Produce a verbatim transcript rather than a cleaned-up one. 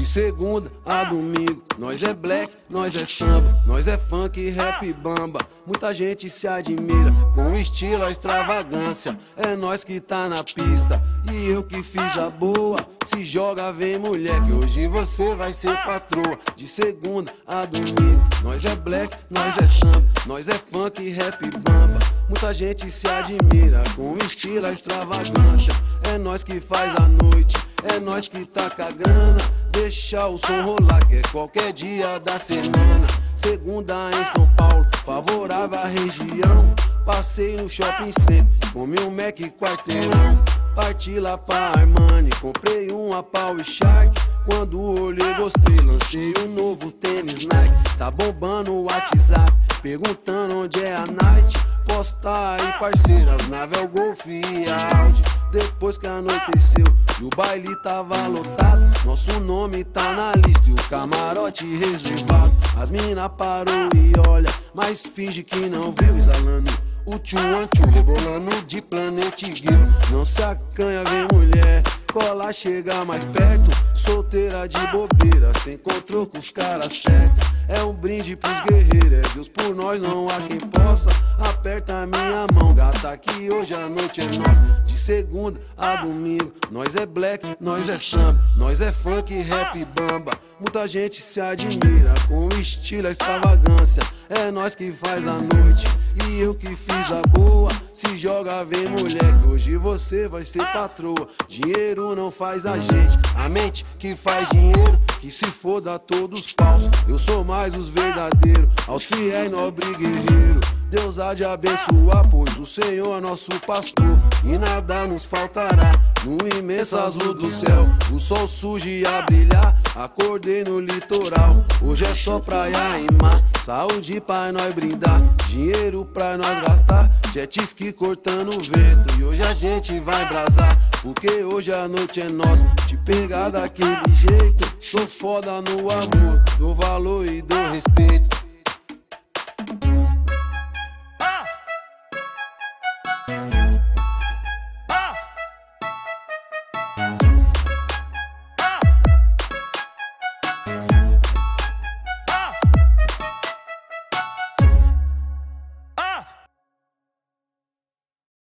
De segunda a domingo, nós é black, nós é samba, nós é funk, rap, bamba. Muita gente se admira com estilo, a extravagância. É nós que tá na pista e eu que fiz a boa. Se joga, vem mulher, que hoje você vai ser patroa. De segunda a domingo, nós é black, nós é samba, nós é funk, rap, bamba. Muita gente se admira com estilo, a extravagância. É nós que faz a noite, é nós que tá com a grana. Deixa o som rolar, que é qualquer dia da semana. Segunda em São Paulo, favorável à região. Passei no shopping center, comi um Mac quarteirão. Parti lá pra Armani, comprei uma Power Shark. Quando olhei gostei, lancei um novo tênis Nike. Tá bombando o WhatsApp, perguntando onde é a night. Posta aí parceiras, nave é o Golf e a Audi. Depois que anoiteceu e o baile tava lotado, nosso nome tá na lista e o camarote reservado. As mina parou e olha, mas finge que não viu, exalando o tchuanchu, rebolando de Planet Girl. Não se acanha, vem mulher, cola, chega mais perto. Solteira de bobeira, se encontrou com os caras certos. É um brinde pros guerreiros, é Deus por nós, não há quem possa. Aperta a minha mão, gata, que hoje a noite é nossa. De segunda a domingo, nós é black, nós é samba, nós é funk, rap, bamba. Muita gente se admira com o estilo, a extravagância. É nós que faz a noite e eu que fiz a boa. Se joga, vem mulher, que hoje você vai ser patroa. Dinheiro não faz a gente, a mente que faz dinheiro. Que se foda todos falsos, eu sou mais os verdadeiros. Aos fiéis, nobre guerreiro, Deus há de abençoar, pois o Senhor é nosso pastor e nada nos faltará. No imenso azul do céu, o sol surge a brilhar. Acordei no litoral, hoje é só praia e mar. Saúde pra nós brindar, dinheiro pra nós gastar. Jet ski cortando o vento e hoje a gente vai brasar. Porque hoje a noite é nossa, te pegar daquele jeito. Sou foda no amor, dou valor e dou respeito.